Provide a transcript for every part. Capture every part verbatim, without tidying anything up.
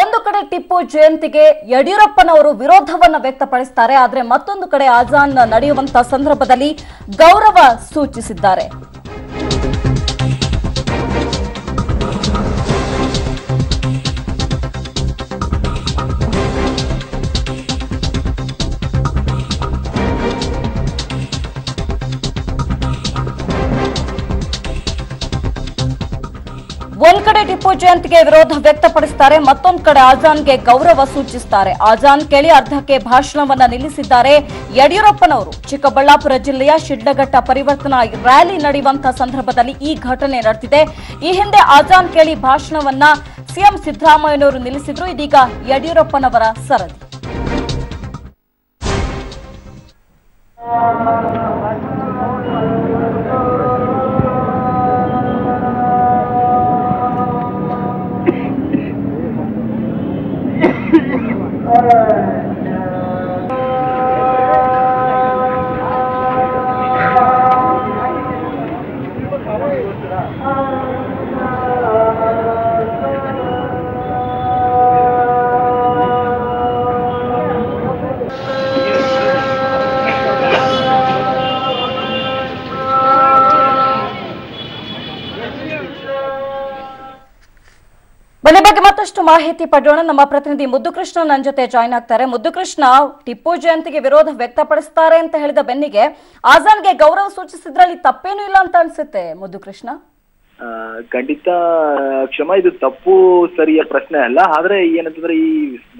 ಒಂದು ಕಡೆ ಟಿಪ್ಪು ಜಯಂತಿಗೆ ಯಡಿಯೂರಪ್ಪನವರು ವಿರೋಧವನ್ನ ವ್ಯಕ್ತಪಡಿಸುತ್ತಾರೆ. ಆದರೆ ಮತ್ತೊಂದು ಕಡೆ ಅಜಾನ್ ನಡೆಯುವಂತ ಸಂದರ್ಭದಲ್ಲಿ ಗೌರವ ಸೂಚಿಸಿದ್ದಾರೆ. ಒಂದ್ ಕಡೆ ಟಿಪ್ಪು ಜಯಂತಿಗೆ ವಿರೋಧ ವ್ಯಕ್ತಪಡಿಸುತ್ತಾರೆ, ಮತ್ತೊಂದು ಕಡೆ ಅಜಾನ್ಗೆ ಗೌರವ ಸೂಚಿಸುತ್ತಾರೆ. ಅಜಾನ್ ಕೇಳಿ ಅರ್ಧಕ್ಕೆ ಭಾಷಣವನ್ನ ನಿಲ್ಲಿಸಿದ್ದಾರೆ ಯಡಿಯೂರಪ್ಪನವರು. ಚಿಕ್ಕಬಳ್ಳಾಪುರ ಜಿಲ್ಲೆಯ ಶಿಡ್ಲಘಟ್ಟ ಪರಿವರ್ತನಾ ರ್ಯಾಲಿ ನಡೆಯುವಂತಹ ಸಂದರ್ಭದಲ್ಲಿ ಈ ಘಟನೆ ನಡೆದಿದೆ. ಈ ಹಿಂದೆ ಅಜಾನ್ ಕೇಳಿ ಭಾಷಣವನ್ನ ಸಿಎಂ ಸಿದ್ದರಾಮಯ್ಯನವರು ನಿಲ್ಲಿಸಿದ್ರು. ಇದೀಗ ಯಡಿಯೂರಪ್ಪನವರ ಸರದಿ. ಬನ್ನಿ ಬಗ್ಗೆ ಮತ್ತಷ್ಟು ಮಾಹಿತಿ ಪಡೆಯೋಣ. ನಮ್ಮ ಪ್ರತಿನಿಧಿ ಮುದ್ದುಕೃಷ್ಣ ನನ್ನ ಜೊತೆ ಜಾಯಿನ್ ಆಗ್ತಾರೆ. ಮುದ್ದುಕೃಷ್ಣ, ಟಿಪ್ಪು ಜಯಂತಿಗೆ ವಿರೋಧ ವ್ಯಕ್ತಪಡಿಸ್ತಾರೆ ಅಂತ ಹೇಳಿದ ಬೆನ್ನಿಗೆ ಅಜಾನ್ಗೆ ಗೌರವ ಸೂಚಿಸಿದ್ರಲ್ಲಿ ತಪ್ಪೇನೂ ಇಲ್ಲ ಅಂತ ಅನ್ಸುತ್ತೆ ಮುದ್ದುಕೃಷ್ಣ? ಖಂಡಿತ ಕ್ಷಮ, ಇದು ತಪ್ಪು ಸರಿಯ ಪ್ರಶ್ನೆ ಅಲ್ಲ. ಆದ್ರೆ ಏನಂತಂದ್ರೆ ಈ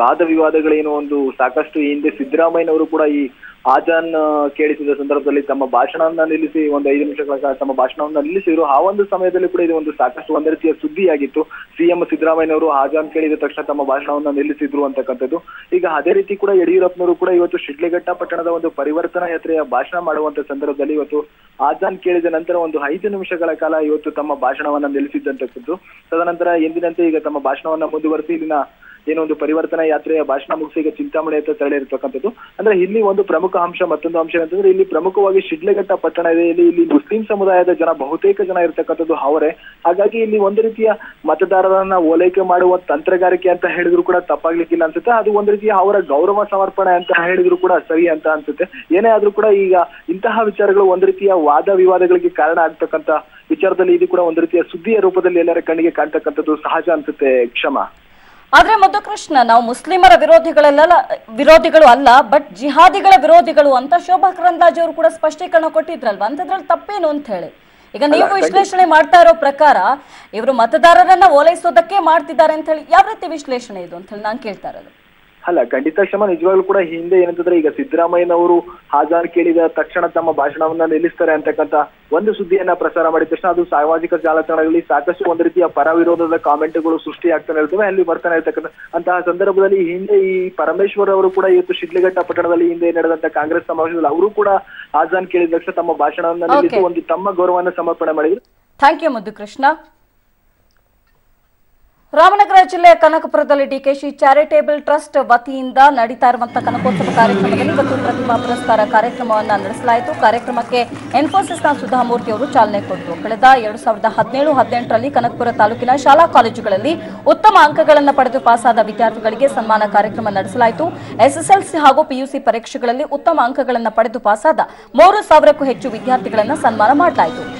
ವಾದ ವಿವಾದಗಳೇನು ಒಂದು ಸಾಕಷ್ಟು ಹಿಂದೆ ಸಿದ್ದರಾಮಯ್ಯನವರು ಕೂಡ ಈ ಅಜಾನ್ ಕೇಳಿಸಿದ ಸಂದರ್ಭದಲ್ಲಿ ತಮ್ಮ ಭಾಷಣವನ್ನ ನಿಲ್ಲಿಸಿ ಒಂದು ಐದು ನಿಮಿಷಗಳ ಕಾಲ ತಮ್ಮ ಭಾಷಣವನ್ನ ನಿಲ್ಲಿಸಿದ್ರು. ಆ ಒಂದು ಸಮಯದಲ್ಲಿ ಕೂಡ ಇದು ಒಂದು ಸಾಕಷ್ಟು ಒಂದೇ ರೀತಿಯ ಸುದ್ದಿಯಾಗಿತ್ತು. ಸಿಎಂ ಸಿದ್ದರಾಮಯ್ಯನವರು ಅಜಾನ್ ಕೇಳಿದ ತಕ್ಷಣ ತಮ್ಮ ಭಾಷಣವನ್ನ ನಿಲ್ಲಿಸಿದ್ರು ಅಂತಕ್ಕಂಥದ್ದು. ಈಗ ಅದೇ ರೀತಿ ಕೂಡ ಯಡಿಯೂರಪ್ಪನವರು ಕೂಡ ಇವತ್ತು ಶಿಡ್ಲಘಟ್ಟ ಪಟ್ಟಣದ ಒಂದು ಪರಿವರ್ತನಾ ಯಾತ್ರೆಯ ಭಾಷಣ ಮಾಡುವಂತ ಸಂದರ್ಭದಲ್ಲಿ ಇವತ್ತು ಅಜಾನ್ ಕೇಳಿದ ನಂತರ ಒಂದು ಐದು ನಿಮಿಷಗಳ ಕಾಲ ಇವತ್ತು ತಮ್ಮ ಭಾಷಣವನ್ನ ನಿಲ್ಲಿಸಿದ್ದಂತಕ್ಕದ್ದು. ತದನಂತರ ಎಂದಿನಂತೆ ಈಗ ತಮ್ಮ ಭಾಷಣವನ್ನ ಮುಂದುವರೆಸಿ ಇಲ್ಲಿನ ಏನೊಂದು ಪರಿವರ್ತನಾ ಯಾತ್ರೆಯ ಭಾಷಣ ಮುಗಿಸಿ ಈಗ ಚಿಂತಾಮಣಿ ಅಂತ ತಳ್ಳಿರ್ತಕ್ಕಂಥದ್ದು. ಅಂದ್ರೆ ಇಲ್ಲಿ ಒಂದು ಪ್ರಮುಖ ಅಂಶ, ಮತ್ತೊಂದು ಅಂಶ ಅಂತಂದ್ರೆ ಇಲ್ಲಿ ಪ್ರಮುಖವಾಗಿ ಶಿಡ್ಲಘಟ್ಟ ಪಟ್ಟಣದಲ್ಲಿ ಇಲ್ಲಿ ಮುಸ್ಲಿಂ ಸಮುದಾಯದ ಜನ ಬಹುತೇಕ ಜನ ಇರ್ತಕ್ಕಂಥದ್ದು ಅವರೇ. ಹಾಗಾಗಿ ಇಲ್ಲಿ ಒಂದು ರೀತಿಯ ಮತದಾರರನ್ನ ಓಲೈಕೆ ಮಾಡುವ ತಂತ್ರಗಾರಿಕೆ ಅಂತ ಹೇಳಿದ್ರು ಕೂಡ ತಪ್ಪಾಗ್ಲಿಕ್ಕಿಲ್ಲ ಅನ್ಸುತ್ತೆ. ಅದು ಒಂದು ರೀತಿಯ ಅವರ ಗೌರವ ಸಮರ್ಪಣೆ ಅಂತ ಹೇಳಿದ್ರು ಕೂಡ ಸರಿ ಅಂತ ಅನ್ಸುತ್ತೆ. ಏನೇ ಆದ್ರೂ ಕೂಡ ಈಗ ಇಂತಹ ವಿಚಾರಗಳು ಒಂದು ರೀತಿಯ ವಾದ ವಿವಾದಗಳಿಗೆ ಕಾರಣ ಆಗ್ತಕ್ಕಂಥ ವಿಚಾರದಲ್ಲಿ ಇದು ಕೂಡ ಒಂದು ರೀತಿಯ ಸುದ್ದಿಯ ರೂಪದಲ್ಲಿ ಎಲ್ಲರ ಕಣ್ಣಿಗೆ ಕಾಣ್ತಕ್ಕಂಥದ್ದು ಸಹಜ ಅನ್ಸುತ್ತೆ ಕ್ಷಮಾ. ಆದ್ರೆ ಮಧುಕೃಷ್ಣ, ನಾವು ಮುಸ್ಲಿಮರ ವಿರೋಧಿಗಳಲ್ಲ ವಿರೋಧಿಗಳು ಅಲ್ಲ, ಬಟ್ ಜಿಹಾದಿಗಳ ವಿರೋಧಿಗಳು ಅಂತ ಶೋಭಾ ಕರಂದ್ಲಾಜೆ ಅವರು ಕೂಡ ಸ್ಪಷ್ಟೀಕರಣ ಕೊಟ್ಟಿದ್ರಲ್ವಾ? ಅಂತದ್ರಲ್ಲಿ ತಪ್ಪೇನು ಅಂತ ಹೇಳಿ ಈಗ ನೀವು ವಿಶ್ಲೇಷಣೆ ಮಾಡ್ತಾ ಇರೋ ಪ್ರಕಾರ ಇವರು ಮತದಾರರನ್ನ ಓಲೈಸೋದಕ್ಕೆ ಮಾಡ್ತಿದ್ದಾರೆ ಅಂತ ಹೇಳಿ ಯಾವ ರೀತಿ ವಿಶ್ಲೇಷಣೆ ಇದು ಅಂತ ಹೇಳಿ ನಾನು ಕೇಳ್ತಾ ಇರೋದು. ಅಲ್ಲ ಖಂಡಿತ ಕ್ಷಮ, ನಿಜವಾಗ್ಲೂ ಕೂಡ ಹಿಂದೆ ಏನಂತಂದ್ರೆ ಈಗ ಸಿದ್ದರಾಮಯ್ಯನವರು ಅಜಾನ್ ಕೇಳಿದ ತಕ್ಷಣ ತಮ್ಮ ಭಾಷಣವನ್ನ ನಿಲ್ಲಿಸ್ತಾರೆ ಅಂತಕ್ಕಂಥ ಒಂದು ಸುದ್ದಿಯನ್ನ ಪ್ರಸಾರ ಮಾಡಿದ ತಕ್ಷಣ ಅದು ಸಾಮಾಜಿಕ ಜಾಲತಾಣಗಳಲ್ಲಿ ಸಾಕಷ್ಟು ಒಂದು ರೀತಿಯ ಪರ ವಿರೋಧದ ಕಾಮೆಂಟ್ಗಳು ಸೃಷ್ಟಿಯಾಗ್ತಾನೆ ಇರ್ತವೆ, ಅಲ್ಲಿ ಬರ್ತಾನೆ ಇರ್ತಕ್ಕಂಥ ಅಂತಹ ಸಂದರ್ಭದಲ್ಲಿ ಹಿಂದೆ ಈ ಪರಮೇಶ್ವರ್ ಅವರು ಕೂಡ ಇವತ್ತು ಶಿಡ್ಲಘಟ್ಟ ಪಟ್ಟಣದಲ್ಲಿ ಹಿಂದೆ ನಡೆದಂತ ಕಾಂಗ್ರೆಸ್ ಸಮಾವೇಶದಲ್ಲಿ ಅವರು ಕೂಡ ಅಜಾನ್ ಕೇಳಿದ ತಕ್ಷಣ ತಮ್ಮ ಭಾಷಣವನ್ನ ನಿಲ್ಲಿಸಿ ಒಂದು ತಮ್ಮ ಗೌರವವನ್ನು ಸಮರ್ಪಣೆ ಮಾಡಿದ್ರು. Thank you Muddukrishna. ರಾಮನಗರ ಜಿಲ್ಲೆಯ ಕನಕಪುರದಲ್ಲಿ ಡಿಕೆಶಿ ಚಾರಿಟೇಬಲ್ ಟ್ರಸ್ಟ್ ವತಿಯಿಂದ ನಡೀತಾ ಇರುವಂತಹ ಕನಕೋತ್ಸವ ಕಾರ್ಯಕ್ರಮದಲ್ಲಿ ಇವತ್ತು ಪ್ರತಿಮಾ ಪುರಸ್ಕಾರ ಕಾರ್ಯಕ್ರಮವನ್ನು ನಡೆಸಲಾಯಿತು. ಕಾರ್ಯಕ್ರಮಕ್ಕೆ ಇನ್ಫೋಸಿಸ್ನ ಸುಧಾಮೂರ್ತಿ ಅವರು ಚಾಲನೆ ಕೊಟ್ಟರು. ಕಳೆದ ಎರಡು ಸಾವಿರದ ಹದಿನೇಳು ಹದಿನೆಂಟರಲ್ಲಿ ಕನಕಪುರ ತಾಲೂಕಿನ ಶಾಲಾ ಕಾಲೇಜುಗಳಲ್ಲಿ ಉತ್ತಮ ಅಂಕಗಳನ್ನು ಪಡೆದು ಪಾಸಾದ ವಿದ್ಯಾರ್ಥಿಗಳಿಗೆ ಸನ್ಮಾನ ಕಾರ್ಯಕ್ರಮ ನಡೆಸಲಾಯಿತು. ಎಸ್ಎಸ್ಎಲ್ಸಿ ಹಾಗೂ ಪಿಯುಸಿ ಪರೀಕ್ಷೆಗಳಲ್ಲಿ ಉತ್ತಮ ಅಂಕಗಳನ್ನು ಪಡೆದು ಪಾಸಾದ ಮೂರು ಸಾವಿರಕ್ಕೂ ಹೆಚ್ಚು ವಿದ್ಯಾರ್ಥಿಗಳನ್ನು ಸನ್ಮಾನ ಮಾಡಲಾಯಿತು.